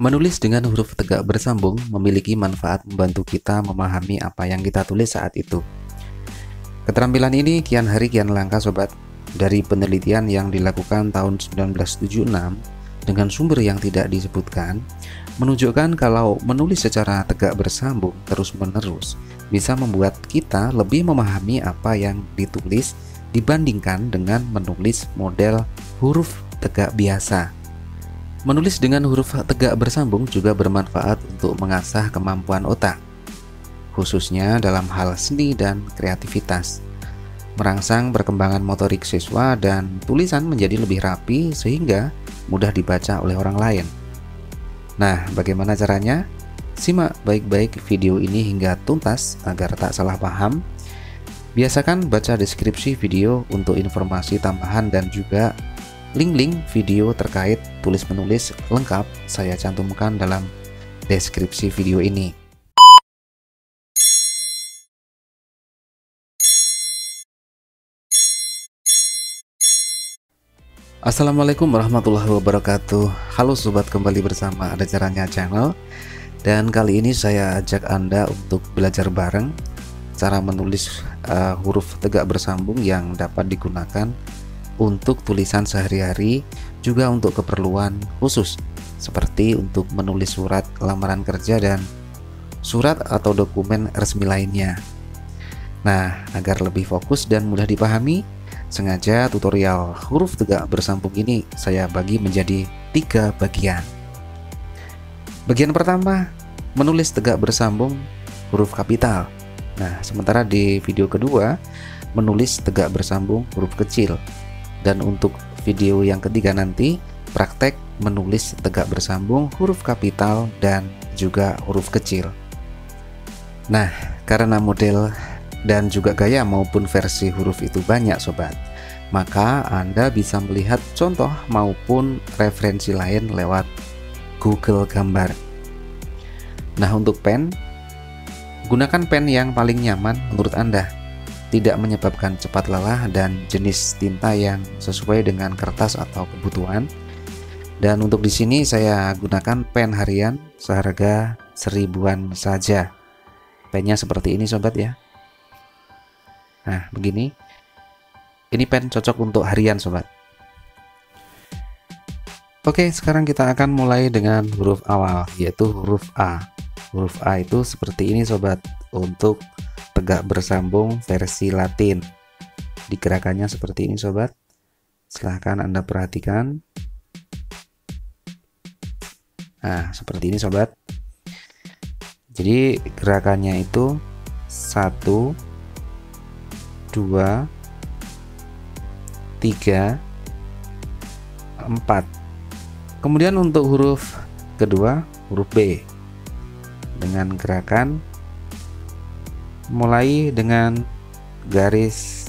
Menulis dengan huruf tegak bersambung memiliki manfaat membantu kita memahami apa yang kita tulis saat itu. Keterampilan ini kian hari kian langka, sobat. Dari penelitian yang dilakukan tahun 1976 dengan sumber yang tidak disebutkan, menunjukkan kalau menulis secara tegak bersambung terus-menerus bisa membuat kita lebih memahami apa yang ditulis dibandingkan dengan menulis model huruf tegak biasa. Menulis dengan huruf tegak bersambung juga bermanfaat untuk mengasah kemampuan otak, khususnya dalam hal seni dan kreativitas, merangsang perkembangan motorik siswa, dan tulisan menjadi lebih rapi sehingga mudah dibaca oleh orang lain. Nah, bagaimana caranya? Simak baik-baik video ini hingga tuntas agar tak salah paham. Biasakan baca deskripsi video untuk informasi tambahan, dan juga link-link video terkait tulis-menulis lengkap saya cantumkan dalam deskripsi video ini. Assalamualaikum warahmatullahi wabarakatuh. Halo sobat, kembali bersama Adacaranya channel, dan kali ini saya ajak Anda untuk belajar bareng cara menulis huruf tegak bersambung yang dapat digunakan untuk tulisan sehari-hari, juga untuk keperluan khusus seperti untuk menulis surat lamaran kerja dan surat atau dokumen resmi lainnya. Nah, agar lebih fokus dan mudah dipahami, sengaja tutorial huruf tegak bersambung ini saya bagi menjadi 3 bagian. Bagian pertama, menulis tegak bersambung huruf kapital. Nah, sementara di video kedua, menulis tegak bersambung huruf kecil. Dan untuk video yang ketiga nanti, praktek menulis tegak bersambung huruf kapital dan juga huruf kecil. Nah, karena model dan juga gaya maupun versi huruf itu banyak, sobat, maka Anda bisa melihat contoh maupun referensi lain lewat Google Gambar. Nah, untuk pen, gunakan pen yang paling nyaman menurut Anda, tidak menyebabkan cepat lelah, dan jenis tinta yang sesuai dengan kertas atau kebutuhan. Dan untuk di sini saya gunakan pen harian seharga Rp1.000-an saja. Pennya seperti ini, sobat, ya. Nah, begini. Ini pen cocok untuk harian, sobat. Oke, sekarang kita akan mulai dengan huruf awal, yaitu huruf A. Huruf A itu seperti ini, sobat, untuk tegak bersambung versi Latin. Digerakannya seperti ini, sobat. Silahkan Anda perhatikan. Nah, seperti ini, sobat. Jadi gerakannya itu 1, 2, 3, 4. Kemudian untuk huruf kedua, huruf B, dengan gerakan mulai dengan garis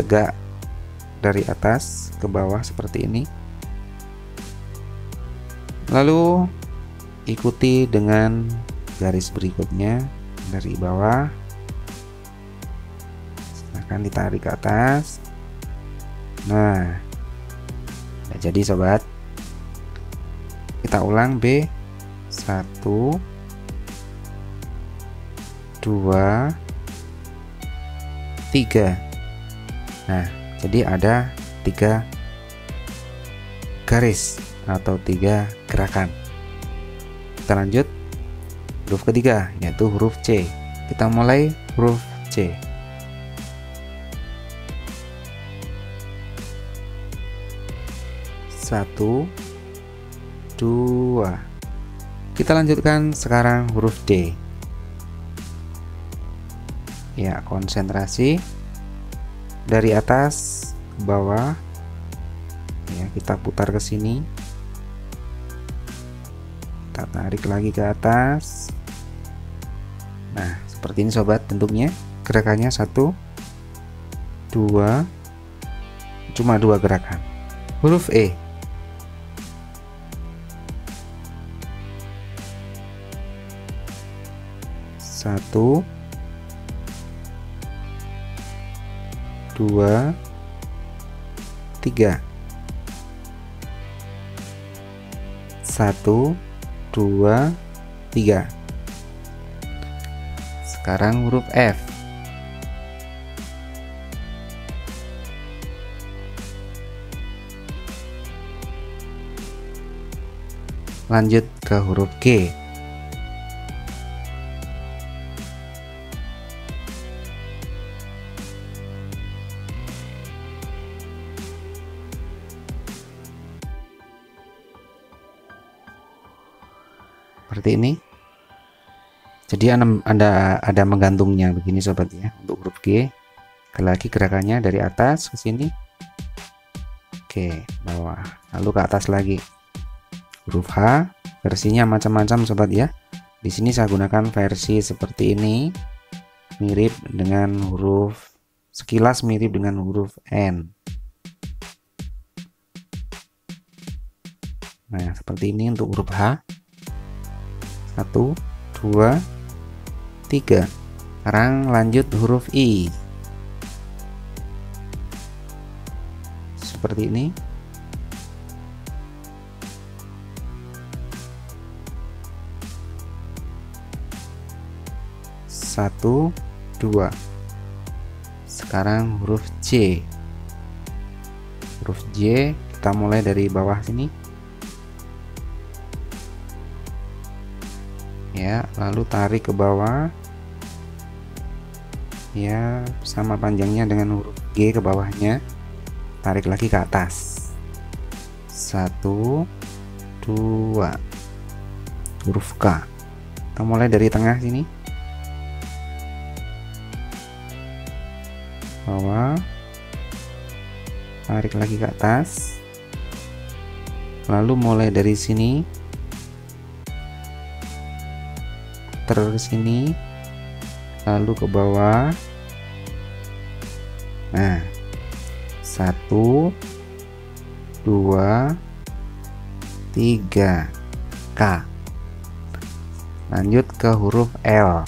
tegak dari atas ke bawah seperti ini, lalu ikuti dengan garis berikutnya dari bawah, akan ditarik ke atas. Nah, udah jadi, sobat. Kita ulang. B, 1, 2, 3. Nah, jadi ada 3 garis atau 3 gerakan. Kita lanjut huruf ketiga, yaitu huruf C. Kita mulai huruf C. Satu, dua. Kita lanjutkan sekarang huruf D. Ya, konsentrasi dari atas ke bawah. Ya, kita putar ke sini. Kita tarik lagi ke atas. Nah, seperti ini, sobat, bentuknya. Gerakannya 1, 2, cuma 2 gerakan. Huruf E. Satu, dua, tiga. Satu, 2, 3. Sekarang huruf F. Lanjut ke huruf G. Seperti ini. Jadi Anda menggantungnya begini sobat ya untuk huruf G. Sekali lagi gerakannya dari atas ke sini. Oke, bawah. Lalu ke atas lagi. Huruf H versinya macam-macam sobat ya. Di sini saya gunakan versi seperti ini. Mirip dengan huruf, sekilas mirip dengan huruf N. Nah, seperti ini untuk huruf H. 1, 2, 3. Sekarang lanjut huruf I. Seperti ini. Satu, dua. Sekarang huruf C. Huruf J kita mulai dari bawah sini. Ya, lalu tarik ke bawah. Ya, sama panjangnya dengan huruf G ke bawahnya. Tarik lagi ke atas. 1, 2. Huruf K. Kita mulai dari tengah sini. Bawah. Tarik lagi ke atas. Lalu mulai dari sini. Ke sini, lalu ke bawah. Nah, 1, 2, 3. K. Lanjut ke huruf L.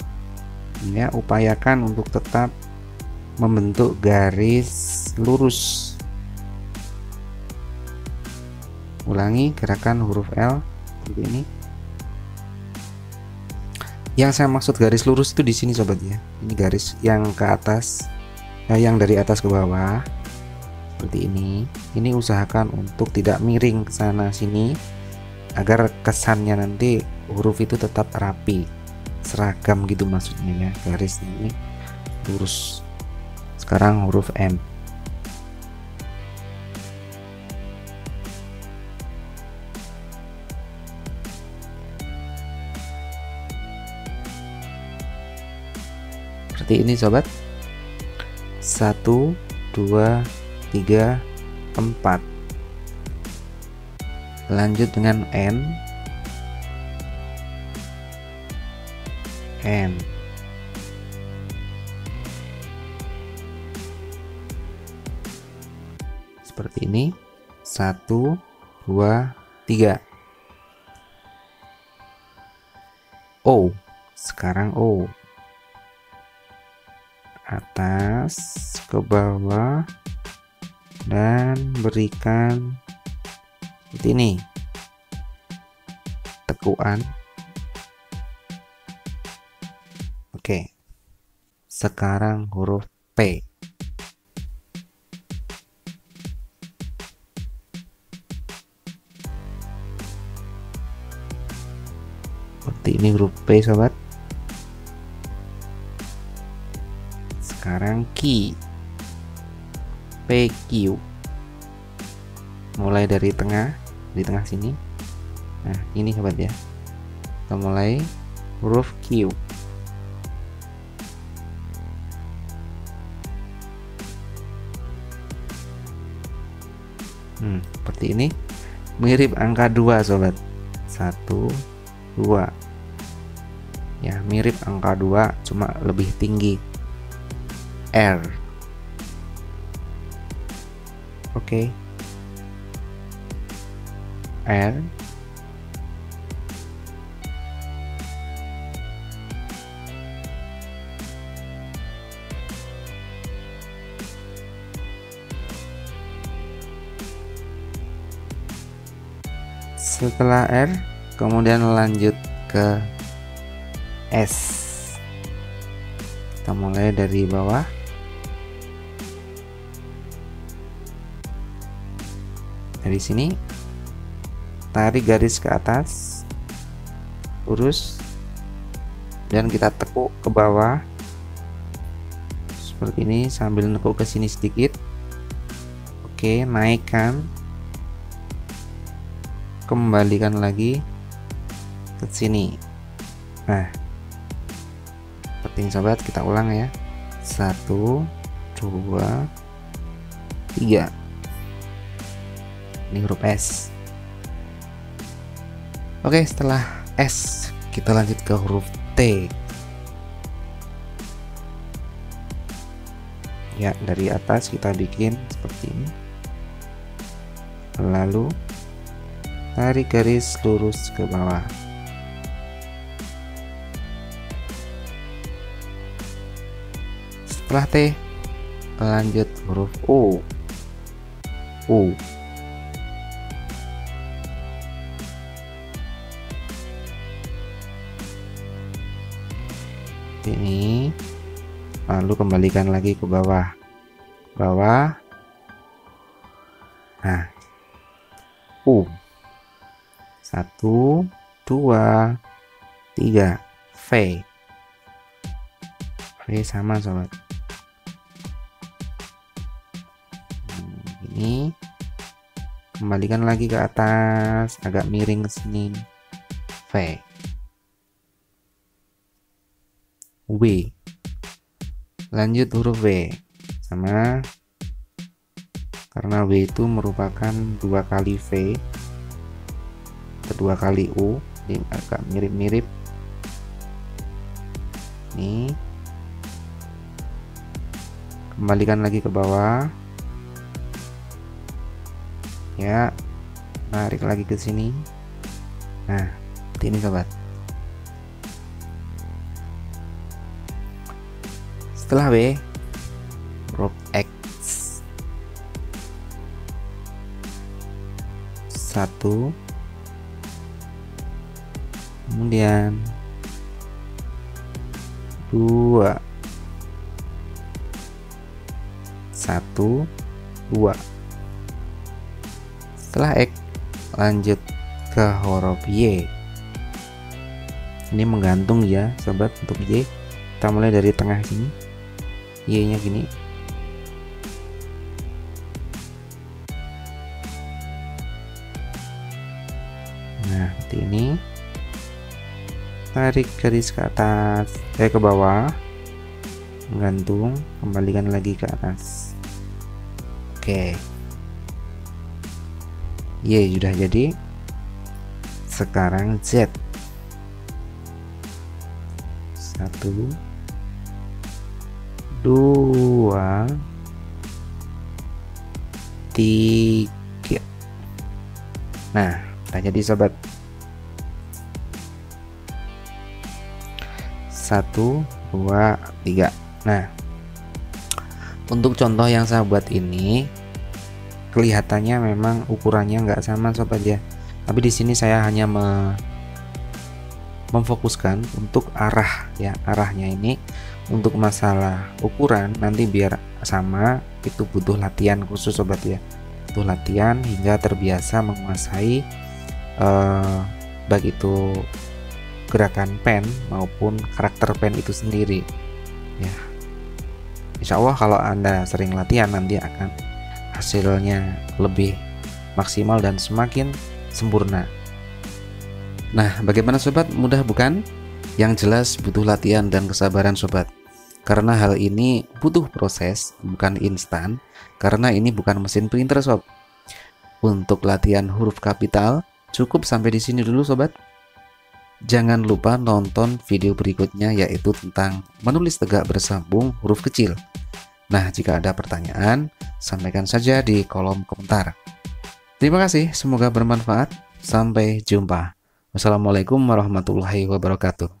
Ya, upayakan untuk tetap membentuk garis lurus. Ulangi gerakan huruf L seperti ini. Yang saya maksud garis lurus itu di sini sobat ya. Ini garis yang ke atas, yang dari atas ke bawah seperti ini. Ini usahakan untuk tidak miring ke sana sini agar kesannya nanti huruf itu tetap rapi, seragam gitu maksudnya ya. Garis ini lurus. Sekarang huruf M. Ini sobat, 1, 2, 3, 4. Lanjut dengan N. Seperti ini, 1, 2, 3. O. Sekarang O. Atas ke bawah dan berikan seperti ini tekuan. Oke, sekarang huruf P. Seperti ini huruf P sobat. Sekarang Q. PQ. Mulai dari tengah, di tengah sini. Nah, ini sobat ya. Kita mulai huruf Q. Seperti ini. Mirip angka 2 sobat. 1, 2. Ya, mirip angka 2, cuma lebih tinggi. R. Oke. R. Setelah R, kemudian lanjut ke S. Kita mulai dari bawah. Dari sini tarik garis ke atas, lurus, dan kita tekuk ke bawah seperti ini sambil nekuk ke sini sedikit. Oke, naikkan, kembalikan lagi ke sini. Nah, penting sobat, kita ulang ya. 1, 2, 3. Ini huruf S. Oke, setelah S kita lanjut ke huruf T. Ya, dari atas kita bikin seperti ini, lalu tarik garis lurus ke bawah. Setelah T lanjut huruf U. U. Ini lalu kembalikan lagi ke bawah. Bawah. Nah, U. 1, 2, 3. V. V sama sobat. Ini kembalikan lagi ke atas, agak miring ke sini. V. W. Lanjut huruf W sama, karena W itu merupakan 2 kali V, 2 kali U, jadi agak mirip-mirip. Nih, kembalikan lagi ke bawah. Ya, tarik lagi ke sini. Nah, ini sobat. Setelah W, huruf X. 1, kemudian 2, 1, 2. Setelah X lanjut ke huruf Y. Ini menggantung ya sobat, untuk Y. Kita mulai dari tengah sini, Y-nya gini. Nah, seperti ini. Tarik garis ke atas, ke bawah. Menggantung, kembalikan lagi ke atas. Oke. Y sudah jadi. Sekarang Z. 1, 2, 3. Nah, udah jadi sobat. 1, 2, 3. Nah, untuk contoh yang saya buat ini kelihatannya memang ukurannya nggak sama sobat ya, tapi di sini saya hanya memfokuskan untuk arah ya, arahnya ini. Untuk masalah ukuran nanti biar sama itu butuh latihan khusus sobat ya, butuh latihan hingga terbiasa menguasai baik itu gerakan pen maupun karakter pen itu sendiri ya. Insya Allah kalau Anda sering latihan nanti akan hasilnya lebih maksimal dan semakin sempurna. Nah, bagaimana sobat, mudah bukan? Yang jelas butuh latihan dan kesabaran sobat, karena hal ini butuh proses, bukan instan, karena ini bukan mesin printer sob. Untuk latihan huruf kapital cukup sampai di sini dulu sobat. Jangan lupa nonton video berikutnya, yaitu tentang menulis tegak bersambung huruf kecil. Nah, jika ada pertanyaan sampaikan saja di kolom komentar. Terima kasih, semoga bermanfaat. Sampai jumpa. Wassalamualaikum warahmatullahi wabarakatuh.